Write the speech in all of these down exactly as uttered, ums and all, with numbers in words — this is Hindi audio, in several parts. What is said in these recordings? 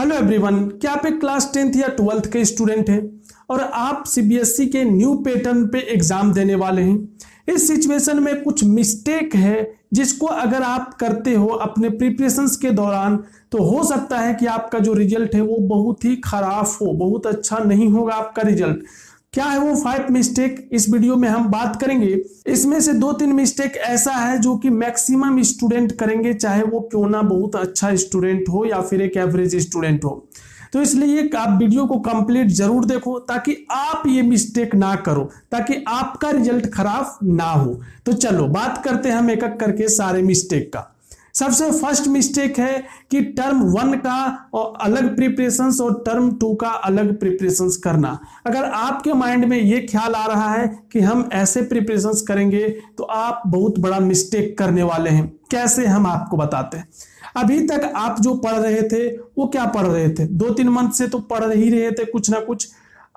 हेलो एवरीवन, क्या आप एक क्लास टेंथ या ट्वेल्थ के स्टूडेंट हैं और आप सीबीएसई के न्यू पैटर्न पे एग्जाम देने वाले हैं। इस सिचुएशन में कुछ मिस्टेक है जिसको अगर आप करते हो अपने प्रिपरेशंस के दौरान तो हो सकता है कि आपका जो रिजल्ट है वो बहुत ही खराब हो, बहुत अच्छा नहीं होगा आपका रिजल्ट। क्या है वो फाइव मिस्टेक, इस वीडियो में हम बात करेंगे। इसमें से दो तीन मिस्टेक ऐसा है जो कि मैक्सिमम स्टूडेंट करेंगे, चाहे वो क्यों ना बहुत अच्छा स्टूडेंट हो या फिर एक एवरेज स्टूडेंट हो। तो इसलिए आप वीडियो को कंप्लीट जरूर देखो ताकि आप ये मिस्टेक ना करो, ताकि आपका रिजल्ट खराब ना हो। तो चलो बात करते हैं हम एक एक करके सारे मिस्टेक का। सबसे फर्स्ट मिस्टेक है कि टर्म वन का और अलग प्रिपरेशंस और टर्म टू का अलग प्रिपरेशंस करना। अगर आपके माइंड में ये ख्याल आ रहा है कि हम ऐसे प्रिपरेशंस करेंगे तो आप बहुत बड़ा मिस्टेक करने वाले हैं। कैसे, हम आपको बताते हैं। अभी तक आप जो पढ़ रहे थे वो क्या पढ़ रहे थे, दो तीन मंथ से तो पढ़ ही रहे थे कुछ ना कुछ।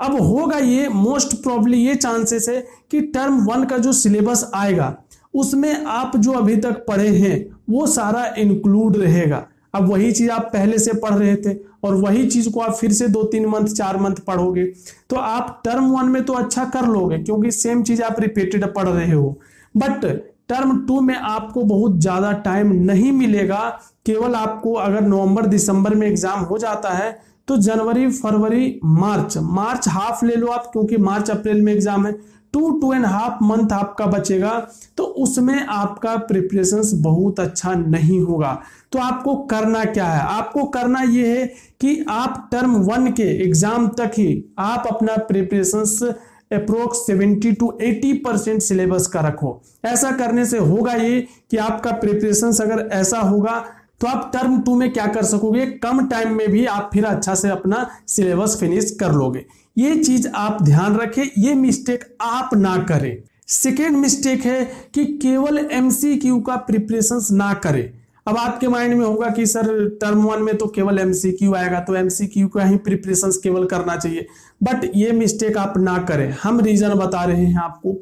अब होगा ये मोस्ट प्रॉब्ली ये चांसेस है कि टर्म वन का जो सिलेबस आएगा उसमें आप जो अभी तक पढ़े हैं वो सारा इंक्लूड रहेगा। अब वही चीज आप पहले से पढ़ रहे थे और वही चीज को आप फिर से दो तीन मंथ चार मंथ पढ़ोगे तो आप टर्म वन में तो अच्छा कर लोगे क्योंकि सेम चीज आप रिपीटेड पढ़ रहे हो, बट टर्म टू में आपको बहुत ज्यादा टाइम नहीं मिलेगा। केवल आपको अगर नवंबर दिसंबर में एग्जाम हो जाता है तो जनवरी फरवरी मार्च मार्च हाफ ले लो आप, क्योंकि मार्च अप्रैल में एग्जाम है। Two two and half month आपका बचेगा तो उसमें आपका प्रिपरेशंस बहुत अच्छा नहीं होगा। तो आपको करना क्या है, आपको करना यह है कि आप टर्म वन के एग्जाम तक ही आप अपना प्रिपरेशंस अप्रोक्स सत्तर टू अस्सी परसेंट सिलेबस का रखो। ऐसा करने से होगा ये कि आपका प्रिपरेशंस अगर ऐसा होगा तो आप टर्म टू में क्या कर सकोगे, कम टाइम में भी आप फिर अच्छा से अपना सिलेबस फिनिश कर लोगे। ये चीज आप ध्यान रखें, ये मिस्टेक आप ना करें। सेकेंड मिस्टेक है कि केवल एमसीक्यू का प्रिपरेशंस ना करें। अब आपके माइंड में होगा कि सर टर्म वन में तो केवल एमसीक्यू आएगा तो एमसीक्यू का ही प्रिपरेशंस केवल करना चाहिए, बट ये मिस्टेक आप ना करें। हम रीजन बता रहे हैं आपको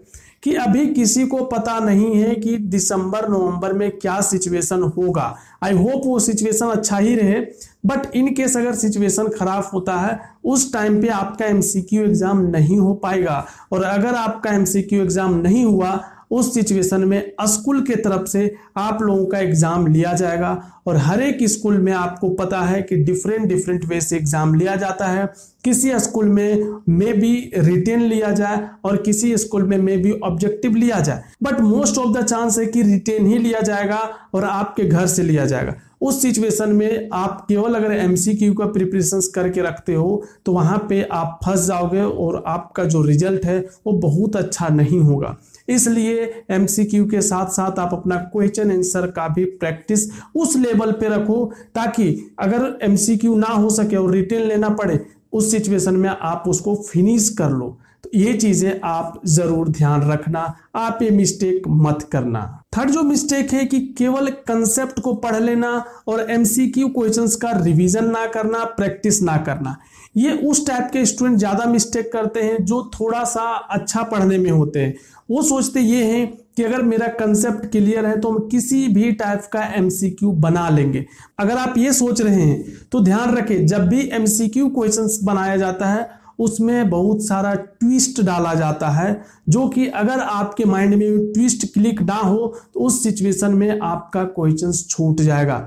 कि अभी किसी को पता नहीं है कि दिसंबर नवंबर में क्या सिचुएशन होगा। आई होप वो सिचुएशन अच्छा ही रहे, बट इन केस अगर सिचुएशन खराब होता है उस टाइम पे आपका एमसीक्यू एग्जाम नहीं हो पाएगा। और अगर आपका एमसीक्यू एग्जाम नहीं हुआ उस सिचुएशन में स्कूल के तरफ से आप लोगों का एग्जाम लिया जाएगा। और हर एक स्कूल में आपको पता है कि डिफरेंट डिफरेंट वे से एग्जाम लिया जाता है। किसी स्कूल में मे बी रिटेन लिया जाए और किसी स्कूल में मे बी ऑब्जेक्टिव लिया जाए, but most of the chance है कि रिटेन ही लिया जाएगा और आपके घर से लिया जाएगा। उस सिचुएशन में आप केवल अगर एमसीक्यू का प्रिपरेशंस करके रखते हो तो वहां पे आप फंस जाओगे और आपका जो रिजल्ट है वो बहुत अच्छा नहीं होगा। इसलिए एमसीक्यू के साथ साथ आप अपना क्वेश्चन आंसर का भी प्रैक्टिस उस लेवल पे रखो ताकि अगर एमसीक्यू ना हो सके और रिटेन लेना पड़े उस सिचुएशन में आप उसको फिनिश कर लो। तो ये चीजें आप जरूर ध्यान रखना, आप ये मिस्टेक मत करना। थर्ड जो मिस्टेक है कि केवल कंसेप्ट को पढ़ लेना और एमसीक्यू क्वेश्चंस का रिवीजन ना करना, प्रैक्टिस ना करना। ये उस टाइप के स्टूडेंट ज्यादा मिस्टेक करते हैं जो थोड़ा सा अच्छा पढ़ने में होते हैं। वो सोचते ये हैं कि अगर मेरा कंसेप्ट क्लियर है तो हम किसी भी टाइप का एमसीक्यू बना लेंगे। अगर आप ये सोच रहे हैं तो ध्यान रखें, जब भी एमसीक्यू क्वेश्चंस बनाया जाता है उसमें बहुत सारा ट्विस्ट डाला जाता है, जो कि अगर आपके माइंड में ट्विस्ट क्लिक ना हो तो उस सिचुएशन में आपका क्वेश्चंस छूट जाएगा।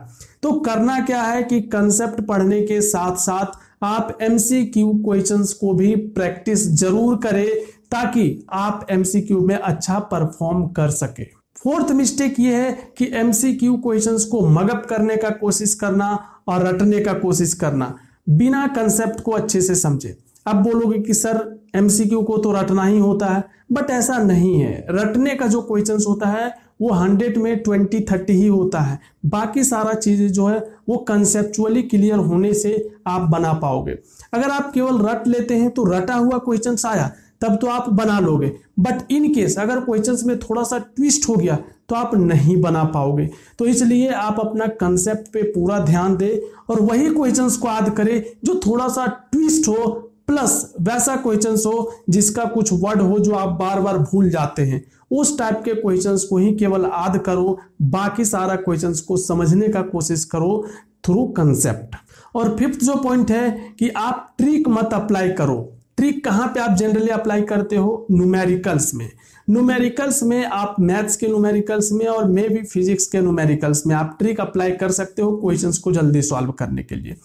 तो करना क्या है कि कंसेप्ट पढ़ने के साथ साथ आप एमसीक्यू क्वेश्चंस को भी प्रैक्टिस जरूर करें ताकि आप एमसीक्यू में अच्छा परफॉर्म कर सके। फोर्थ मिस्टेक ये है कि एमसीक्यू क्वेश्चंस को मगअप करने का कोशिश करना और रटने का कोशिश करना बिना कंसेप्ट को अच्छे से समझे। अब बोलोगे कि सर एमसीक्यू को तो रटना ही होता है, बट ऐसा नहीं है। रटने का जो क्वेश्चंस होता है वो हंड्रेड में ट्वेंटी थर्टी ही होता है, बाकी सारा चीजें जो है वो कंसेप्चुअली क्लियर होने से आप बना पाओगे। अगर आप केवल रट लेते हैं तो रटा हुआ क्वेश्चंस आया तब तो आप बना लोगे, बट इन केस अगर क्वेश्चंस में थोड़ा सा ट्विस्ट हो गया तो आप नहीं बना पाओगे। तो इसलिए आप अपना कंसेप्ट पे पूरा ध्यान दें और वही क्वेश्चंस को याद करें जो थोड़ा सा ट्विस्ट हो, प्लस वैसा क्वेश्चन हो जिसका कुछ वर्ड हो जो आप बार बार भूल जाते हैं। उस टाइप के क्वेश्चंस को ही केवल याद करो, बाकी सारा क्वेश्चंस को समझने का कोशिश करो थ्रू कंसेप्ट। और फिफ्थ जो पॉइंट है कि आप ट्रिक मत अप्लाई करो। ट्रिक कहाँ पे आप जनरली अप्लाई करते हो? न्यूमेरिकल्स में। न्यूमेरिकल्स में आप मैथ्स के न्यूमेरिकल्स में और मे भी फिजिक्स के न्यूमेरिकल्स में आप ट्रिक अप्लाई कर सकते हो क्वेश्चंस को जल्दी सॉल्व करने के लिए।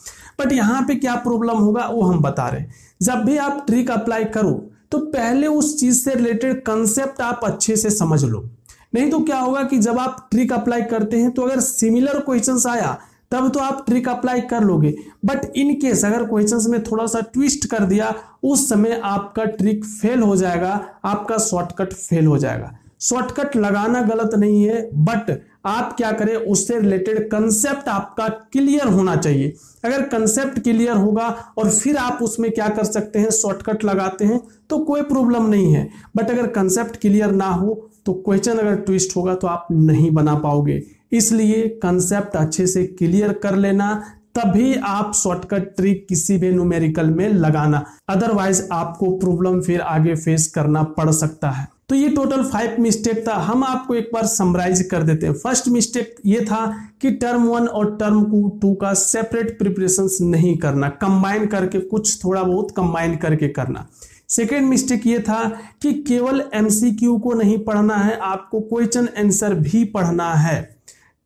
बट यहाँ पे क्या प्रॉब्लम होगा वो हम बता रहे हैं। जब भी आप ट्रिक अप्लाई करो तो पहले उस चीज से रिलेटेड कंसेप्ट आप अच्छे से समझ लो, नहीं तो क्या होगा कि जब आप ट्रिक अप्लाई करते हैं तो अगर सिमिलर क्वेश्चंस आया तब तो आप ट्रिक अप्लाई कर लोगे, बट इन केस अगर क्वेश्चंस में थोड़ा सा ट्विस्ट कर दिया उस समय आपका ट्रिक फेल हो जाएगा, आपका शॉर्टकट फेल हो जाएगा। शॉर्टकट लगाना गलत नहीं है, बट आप क्या करें, उससे रिलेटेड कंसेप्ट आपका क्लियर होना चाहिए। अगर कंसेप्ट क्लियर होगा और फिर आप उसमें क्या कर सकते हैं, शॉर्टकट लगाते हैं तो कोई प्रॉब्लम नहीं है, बट अगर कंसेप्ट क्लियर ना हो तो क्वेश्चन अगर ट्विस्ट होगा तो आप नहीं बना पाओगे। इसलिए कंसेप्ट अच्छे से क्लियर कर लेना, तभी आप शॉर्टकट ट्रिक किसी भी न्यूमेरिकल में लगाना, अदरवाइज आपको प्रॉब्लम फिर आगे फेस करना पड़ सकता है। तो ये टोटल फाइव मिस्टेक था, हम आपको एक बार समराइज कर देते हैं। फर्स्ट मिस्टेक ये था कि टर्म वन और टर्म टू का सेपरेट प्रिपरेशंस नहीं करना, कंबाइन करके कुछ थोड़ा बहुत कंबाइन करके करना। सेकेंड मिस्टेक ये था कि केवल एमसीक्यू को नहीं पढ़ना है, आपको क्वेश्चन आंसर भी पढ़ना है।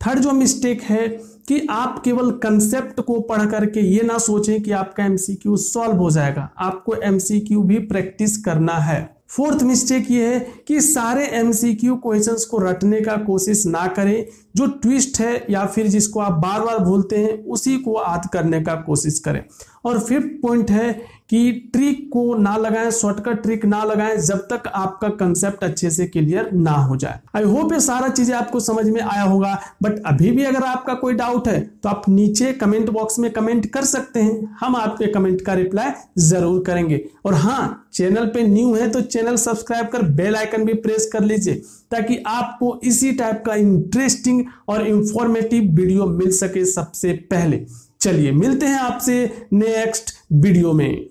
थर्ड जो मिस्टेक है कि आप केवल कंसेप्ट को पढ़ करके ये ना सोचें कि आपका एमसीक्यू सॉल्व हो जाएगा, आपको एमसीक्यू भी प्रैक्टिस करना है। फोर्थ मिस्टेक ये है कि सारे एमसीक्यू क्वेश्चंस को रटने का कोशिश ना करें, जो ट्विस्ट है या फिर जिसको आप बार बार भूलते हैं उसी को याद करने का कोशिश करें। और फिफ्थ पॉइंट है कि ट्रिक को ना लगाएं, शॉर्टकट ट्रिक ना लगाएं जब तक आपका कंसेप्ट अच्छे से क्लियर ना हो जाए। आई होप ये सारा चीजें आपको समझ में आया होगा, बट अभी भी अगर आपका कोई डाउट है तो आप नीचे कमेंट बॉक्स में कमेंट कर सकते हैं, हम आपके कमेंट का रिप्लाई जरूर करेंगे। और हाँ, चैनल पे न्यू है तो चैनल सब्सक्राइब कर बेल आइकन भी प्रेस कर लीजिए ताकि आपको इसी टाइप का इंटरेस्टिंग और इंफॉर्मेटिव वीडियो मिल सके सबसे पहले। चलिए मिलते हैं आपसे नेक्स्ट वीडियो में।